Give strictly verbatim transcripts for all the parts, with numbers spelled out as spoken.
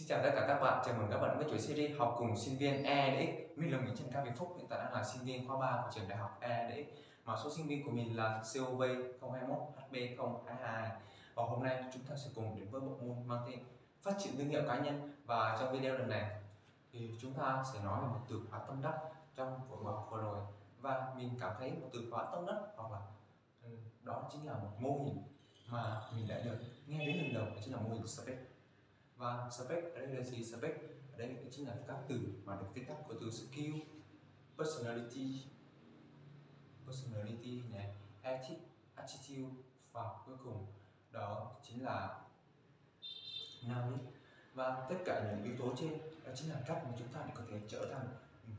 Xin chào tất cả các bạn, chào mừng các bạn đến với chuỗi series học cùng sinh viên e a đê ích. Mình là Nguyễn Trần Cao Vĩ Phúc, hiện tại đang là sinh viên khóa ba của trường đại học e a đê ích. Mã số sinh viên của mình là C O V không hai mốt H B không hai hai. Và hôm nay chúng ta sẽ cùng đến với bộ môn mang tên phát triển thương hiệu cá nhân. Và trong video lần này thì chúng ta sẽ nói về một từ khóa tâm đắc trong buổi học vừa rồi. Và mình cảm thấy một từ khóa tâm đắc hoặc là đó chính là một mô hình mà mình đã được nghe đến lần đầu, đó chính là mô hình Spec. Và spec ở đây là gì? Spec ở đây chính là các từ mà được viết tắt của từ skill, personality, personality này, ethics, attitude và cuối cùng đó chính là knowledge. Và tất cả những yếu tố trên đó chính là cách mà chúng ta có thể trở thành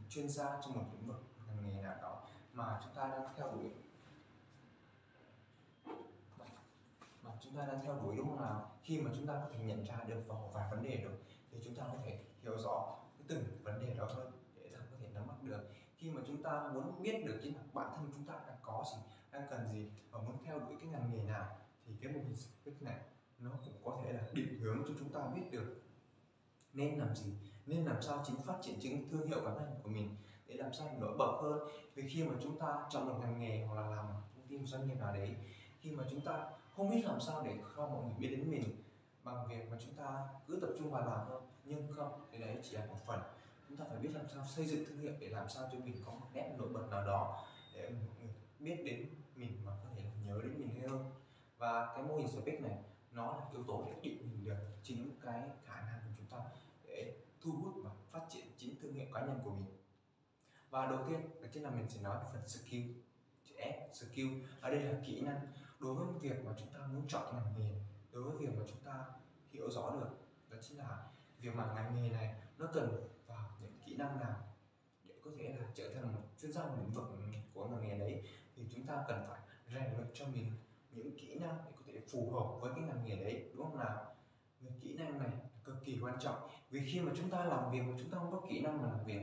chuyên gia trong một lĩnh vực, ngành nghề nào đó mà chúng ta đang theo đuổi, mà chúng ta đang theo đuổi, đúng không nào? Khi mà chúng ta có thể nhận ra được vào vài vấn đề được thì chúng ta có thể hiểu rõ từng vấn đề đó hơn để ta có thể nắm bắt được. Khi mà chúng ta muốn biết được chính là bản thân chúng ta đang có gì, đang cần gì và muốn theo đuổi cái ngành nghề nào thì cái mô hình Spec này nó cũng có thể là định hướng cho chúng ta biết được nên làm gì, nên làm sao chính phát triển chính thương hiệu cá nhân của mình để làm sao nổi bật hơn. Vì khi mà chúng ta chọn một ngành nghề hoặc là làm công ty một doanh nghiệp nào đấy, khi mà chúng ta không biết làm sao để cho mọi người biết đến mình bằng việc mà chúng ta cứ tập trung vào làm thôi, nhưng không, thì đấy chỉ là một phần. Chúng ta phải biết làm sao xây dựng thương hiệu để làm sao cho mình có một nét nổi bật nào đó để mọi người biết đến mình mà có thể nhớ đến mình hơn. Và cái mô hình Spec này nó là yếu tố để định hình được chính cái khả năng của chúng ta để thu hút và phát triển chính thương hiệu cá nhân của mình. Và đầu tiên đó chính là mình sẽ nói về phần skill. Chữ S, skill ở đây là kỹ năng. Đối với việc mà chúng ta muốn chọn ngành nghề, đối với việc mà chúng ta hiểu rõ được đó chính là việc mà ngành nghề này nó cần vào những kỹ năng nào để có thể là trở thành một chuyên gia lĩnh vực của ngành nghề đấy, thì chúng ta cần phải rèn luyện cho mình những kỹ năng để có thể phù hợp với cái ngành nghề đấy, đúng không nào? Những kỹ năng này cực kỳ quan trọng, vì khi mà chúng ta làm việc mà chúng ta không có kỹ năng mà làm việc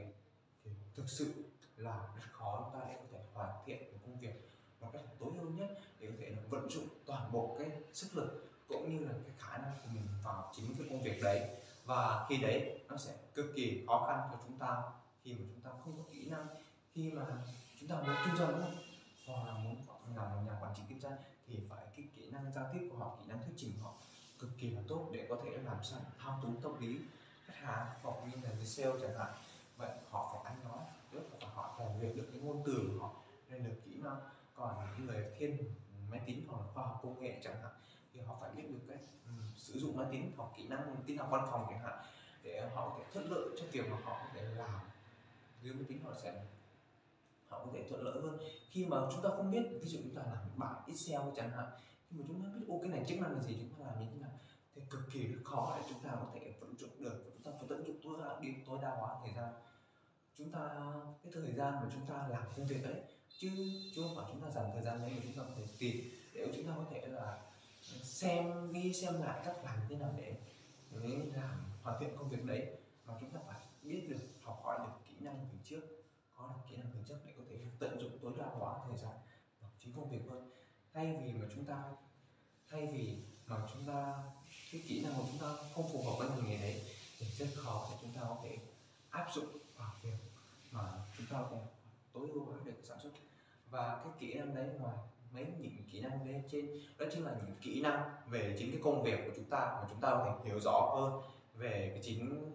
thì thực sự là rất khó chúng ta để có thể hoàn thiện được công việc một cách tối ưu nhất để có thể là vận dụng toàn bộ cái sức lực cũng như là cái khả năng của mình vào chính cái công việc đấy. Và khi đấy nó sẽ cực kỳ khó khăn cho chúng ta khi mà chúng ta không có kỹ năng. Khi mà chúng ta muốn kinh doanh đúng không? Hoặc là muốn làm nhà quản trị kinh doanh thì phải cái kỹ năng giao tiếp của họ, kỹ năng thuyết trình họ cực kỳ là tốt để có thể làm sao thao túng tâm lý khách hàng hoặc như là người sale chẳng hạn. Vậy họ phải ăn nói rất là, họ rèn luyện được cái ngôn từ của họ, rèn luyện kỹ năng. Còn những người thiên máy tính hoặc khoa học công nghệ chẳng hạn thì họ phải biết được cách ừ, sử dụng máy tính hoặc kỹ năng tin học văn phòng chẳng hạn để họ có thể thuận lợi cho việc mà họ có thể làm dưới máy tính, họ sẽ họ có thể thuận lợi hơn. Khi mà chúng ta không biết, ví dụ chúng ta làm bảng Excel chẳng hạn, khi mà chúng ta biết ô cái này chức năng là gì, chúng ta làm như thế nào thì cực kỳ rất khó để chúng ta có thể vận dụng được. Chúng ta phải tận dụng tối đa, đi tối đa hóa thời gian chúng ta, cái thời gian mà chúng ta làm công việc đấy, chứ chứ không phải chúng ta dành thời gian đấy mà chúng ta có thể tìm để chúng ta có thể là xem đi xem lại các làm thế nào để để làm hoàn thiện công việc đấy, mà chúng ta phải biết được, học hỏi được kỹ năng từ trước, có được kỹ năng từ trước để có thể tận dụng tối đa hóa thời gian vào chính công việc hơn. Thay vì mà chúng ta thay vì mà chúng ta cái kỹ năng của chúng ta không phù hợp với ngành nghề đấy thì rất khó để chúng ta có thể áp dụng vào việc mà chúng ta có thể tối ưu hóa được sản xuất. Và cái kỹ năng đấy, ngoài mấy những kỹ năng lên trên, đó chính là những kỹ năng về chính cái công việc của chúng ta mà chúng ta có thể hiểu rõ hơn về cái chính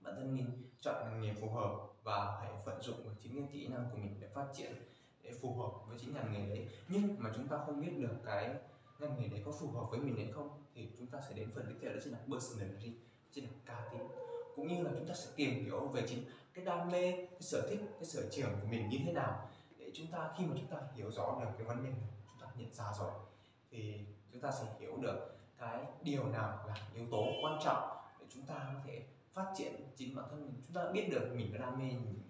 bản thân mình, chọn ngành nghề phù hợp và hãy vận dụng chính cái kỹ năng của mình để phát triển, để phù hợp với chính ngành nghề đấy. Nhưng mà chúng ta không biết được cái ngành nghề đấy có phù hợp với mình hay không thì chúng ta sẽ đến phần tiếp theo, đó chính là personality, chính là cá tính, cũng như là chúng ta sẽ tìm hiểu về chính cái đam mê, cái sở thích, cái sở trường của mình như thế nào để chúng ta, khi mà chúng ta hiểu rõ được cái vấn đề này, chúng ta nhận ra rồi thì chúng ta sẽ hiểu được cái điều nào là yếu tố quan trọng để chúng ta có thể phát triển chính bản thân mình. Chúng ta biết được mình có đam mê những,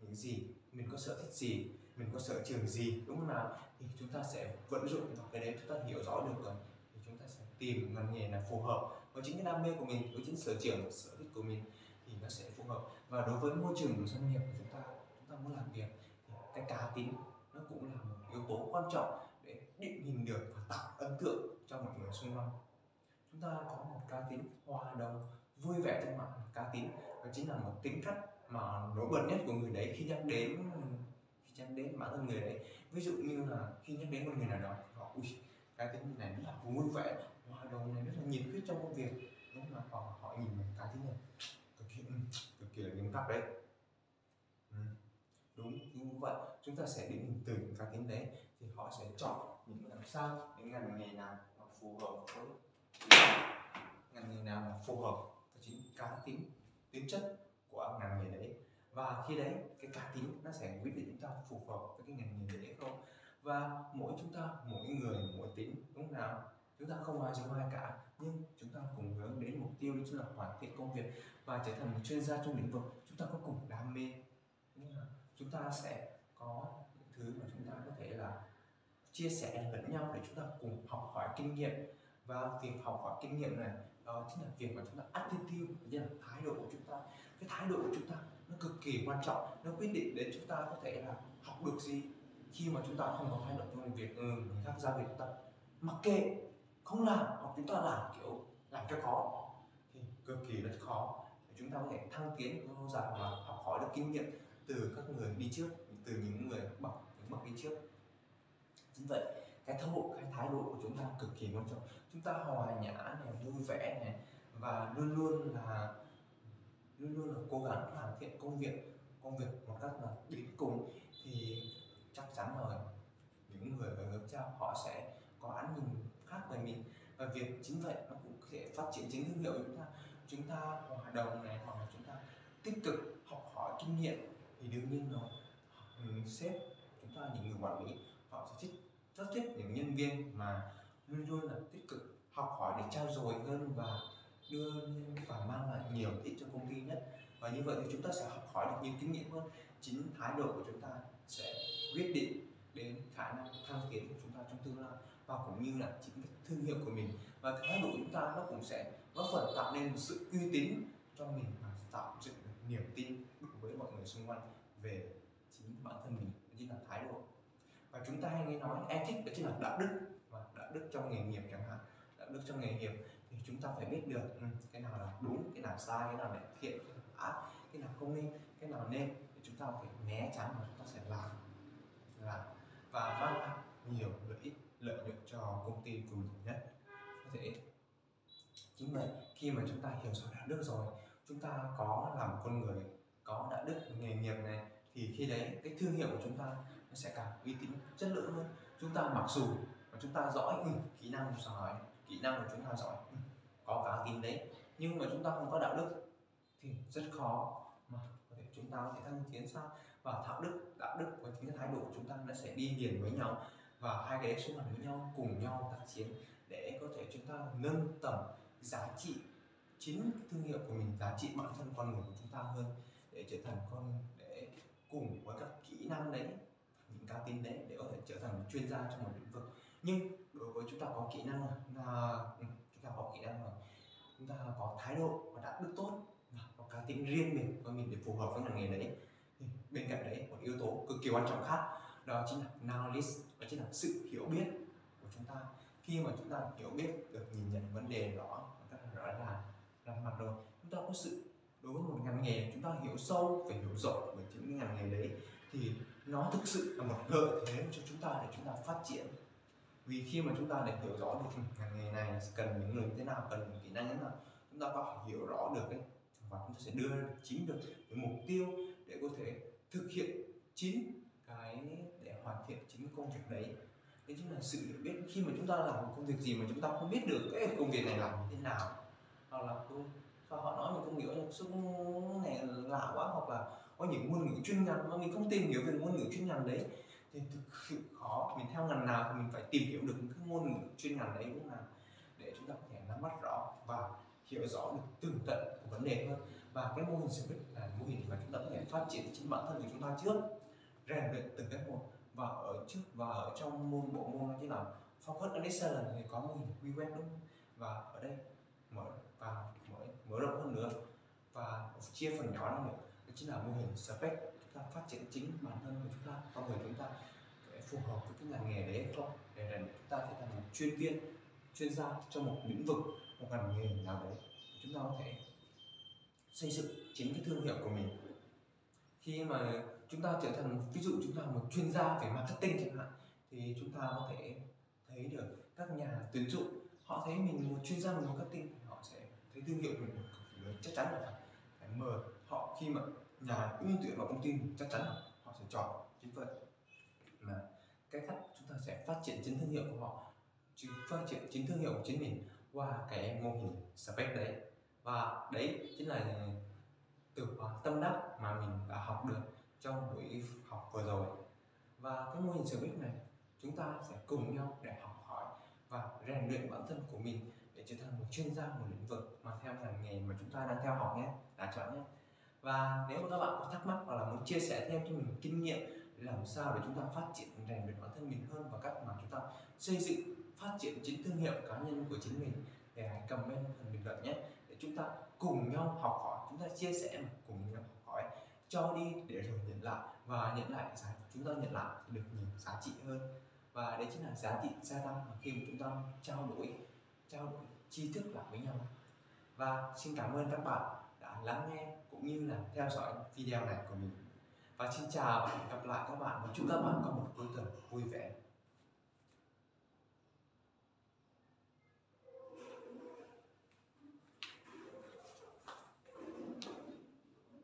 những gì, mình có sở thích gì, mình có sở trường gì, đúng không nào? Thì chúng ta sẽ vận dụng vào cái đấy, chúng ta hiểu rõ được rồi thì chúng ta sẽ tìm ngành nghề là phù hợp với chính cái đam mê của mình, với chính sở trường, sở thích của mình thì nó sẽ phù hợp. Và đối với môi trường của doanh nghiệp của chúng ta, chúng ta muốn làm việc thì cái cá tính nó cũng là một yếu tố quan trọng để định hình được và tạo ấn tượng cho mọi người xung quanh. chúng ta có một cá tính hòa đồng, vui vẻ trong mặt. Cá tính đó chính là một tính cách mà nổi bật nhất của người đấy khi nhắc đến khi nhắc đến bản thân người đấy. Ví dụ như là khi nhắc đến con người nào đó, họ ui, cá tính này rất là vui vẻ, hòa đồng này rất là nhiệt huyết trong công việc. Đúng là họ, họ nhìn mình cá tính này cực kỳ, cực kỳ là nghiêm khắc đấy. Ừ. Đúng như vậy, chúng ta sẽ định từ cá tính đấy thì họ sẽ chọn những làm sao những ngành nghề nào mà phù hợp với ngành nghề nào mà phù hợp với chính cá tính, tính chất của ngành nghề đấy, và khi đấy cái cá tính nó sẽ quyết định chúng ta phù hợp với cái ngành nghề đấy không. Và mỗi chúng ta mỗi người mỗi tính, đúng nào chúng ta không ai giống ai cả, nhưng chúng ta cùng hướng đến mục tiêu đó chính là hoàn thiện công việc và trở thành một chuyên gia trong lĩnh vực chúng ta có cùng đam mê. Chúng ta sẽ có những thứ mà chúng ta có thể là chia sẻ lẫn nhau để chúng ta cùng học hỏi kinh nghiệm, và việc học hỏi kinh nghiệm này đó chính là việc mà chúng ta attitude, nghĩa là thái độ của chúng ta. Cái thái độ của chúng ta nó cực kỳ quan trọng, nó quyết định đến chúng ta có thể là học được gì. Khi mà chúng ta không có thái độ trong việc ừ, người khác giao việc chúng ta mặc kệ không làm, hoặc chúng ta làm kiểu làm cho khó thì cực kỳ rất khó để chúng ta có thể thăng tiến lâu dài và học hỏi được kinh nghiệm từ các người đi trước, từ những người bậc những bậc đi trước. Chính vậy, cái thấu cái thái độ của chúng ta cực kỳ quan trọng. Chúng ta hòa nhã này, vui vẻ này, và luôn luôn là luôn luôn là cố gắng hoàn thiện công việc công việc một cách là đến cùng, thì chắc chắn rồi những người ở hướng trao họ sẽ có ánh nhìn khác về mình. Và việc chính vậy nó cũng sẽ phát triển chính thương hiệu của chúng ta. Chúng ta hòa đồng này, hoặc là chúng ta tích cực học hỏi kinh nghiệm, thì đương nhiên rồi sếp chúng ta, những người quản lý họ sẽ thích rất thích những nhân viên mà luôn luôn là tích cực học hỏi để trao dồi hơn và đưa và mang lại nhiều ích cho công ty nhất. Và như vậy thì chúng ta sẽ học hỏi được nhiều kinh nghiệm hơn. Chính thái độ của chúng ta sẽ quyết định đến khả năng thăng tiến của chúng ta trong tương lai, và cũng như là chính cái thương hiệu của mình. Và cái thái độ của chúng ta nó cũng sẽ góp phần tạo nên một sự uy tín cho mình và tạo dựng niềm tin với mọi người xung quanh về chính bản thân mình, chính là thái độ. Và chúng ta hay nghe nói ethics đó chính là đạo đức, và đạo đức trong nghề nghiệp chẳng hạn. Đạo đức trong nghề nghiệp thì chúng ta phải biết được ừ, cái nào là đúng, cái nào sai, cái nào là thiện, cái nào là ác, cái nào không nên, cái nào nên thì chúng ta phải né tránh và chúng ta sẽ làm làm và mang lại nhiều lợi ích lợi nhuận cho công ty của mình nhất có thể. Chính vậy, khi mà chúng ta hiểu rõ đạo đức rồi, chúng ta có làm con người có đạo đức nghề nghiệp này, thì khi đấy cái thương hiệu của chúng ta nó sẽ càng uy tín, chất lượng hơn. Chúng ta mặc dù mà chúng ta giỏi ừ, kỹ năng giỏi kỹ năng của chúng ta giỏi ừ, có cá tính đấy, nhưng mà chúng ta không có đạo đức thì rất khó mà có thể chúng ta có thể thăng tiến xa. Và đạo đức đạo đức và chính cái thái độ của chúng ta nó sẽ đi liền với nhau, và hai cái đấy xung hành với nhau, cùng nhau tác chiến để có thể chúng ta nâng tầm giá trị chính thương hiệu của mình, giá trị bản thân con người của chúng ta hơn, để trở thành con để cùng với các kỹ năng đấy, những cá tính đấy, để có thể trở thành một chuyên gia trong một lĩnh vực. Nhưng đối với chúng ta có kỹ năng là chúng ta có kỹ năng rồi, chúng ta có thái độ và đạo đức tốt, có cá tính riêng mình của mình để phù hợp với ngành nghề đấy. Bên cạnh đấy, một yếu tố cực kỳ quan trọng khác đó chính là knowledge, đó chính là sự hiểu biết của chúng ta. Khi mà chúng ta hiểu biết được, nhìn nhận vấn đề rõ rõ ràng làm mặt rồi, chúng ta có sự đối với một ngành nghề chúng ta hiểu sâu và hiểu rộng về chính cái ngành nghề đấy, thì nó thực sự là một lợi thế cho chúng ta để chúng ta phát triển. Vì khi mà chúng ta để hiểu rõ được ngành nghề này cần những người như thế nào, cần những kỹ năng như thế nào, chúng ta có hiểu rõ được ấy, và chúng ta sẽ đưa chính được cái mục tiêu để có thể thực hiện chính cái để hoàn thiện chính công việc đấy. Đấy chính là sự hiểu biết. Khi mà chúng ta làm một công việc gì mà chúng ta không biết được cái công việc này làm như thế nào, hoặc là sao họ nói mình không hiểu được, xung này lạ quá, hoặc là có những ngôn ngữ chuyên ngành mà mình không tìm hiểu về ngôn ngữ chuyên ngành đấy thì thực sự khó. Mình theo ngành nào thì mình phải tìm hiểu được cái ngôn ngữ chuyên ngành đấy lúc nào để chúng ta có thể nắm bắt rõ và hiểu rõ được tường tận của vấn đề hơn. Và cái mô hình sự biết là mô hình mà chúng ta có thể phát triển chính bản thân của chúng ta trước, rèn luyện từng cái một. Và ở trước và ở trong môn bộ môn chính là focus on excellence thì có mô hình quy web đúng không? Và ở đây mở và mở, mở rộng hơn nữa và chia phần nhỏ ra nữa, đó chính là mô hình spec. Chúng ta phát triển chính bản thân của chúng ta, con người chúng ta để phù hợp với cái ngành nghề đấy không, để chúng ta trở thành một chuyên viên chuyên gia trong một lĩnh vực một ngành nghề nào đấy, chúng ta có thể xây dựng chính cái thương hiệu của mình. Khi mà chúng ta trở thành, ví dụ chúng ta là một chuyên gia về marketing chẳng hạn, thì chúng ta có thể thấy được các nhà tuyển dụng họ thấy mình một chuyên gia về marketing, họ sẽ thấy thương hiệu mình chắc chắn là phải mời họ. Khi mà nhà ưu tuyển vào công ty chắc chắn là họ sẽ chọn. Chính vậy mà cái cách chúng ta sẽ phát triển chính thương hiệu của họ, phát triển chính thương hiệu của chính mình qua cái mô hình spec đấy, và đấy chính là từ tâm đắc mà mình đã học được trong buổi học vừa rồi. Và cái mô hình spec này chúng ta sẽ cùng nhau để học hỏi và rèn luyện bản thân của mình để trở thành một chuyên gia một lĩnh vực mà theo ngành nghề mà chúng ta đang theo học nhé, đã chọn nhé. Và nếu mà các bạn có thắc mắc hoặc là muốn chia sẻ thêm cho mình kinh nghiệm làm sao để chúng ta phát triển rèn luyện bản thân mình hơn và cách mà chúng ta xây dựng phát triển chính thương hiệu cá nhân của chính mình, thì hãy comment phần bình luận nhé, để chúng ta cùng nhau học hỏi, chúng ta chia sẻ mà cùng nhau học hỏi, cho đi để rồi nhận lại, và nhận lại giá chúng ta nhận lại được nhiều giá trị hơn. Và đấy chính là giá trị gia tăng khi mà chúng ta trao đổi trao đổi tri thức lại với nhau. Và xin cảm ơn các bạn đã lắng nghe cũng như là theo dõi video này của mình, và xin chào và hẹn gặp lại các bạn. Chúc các bạn có một cuối tuần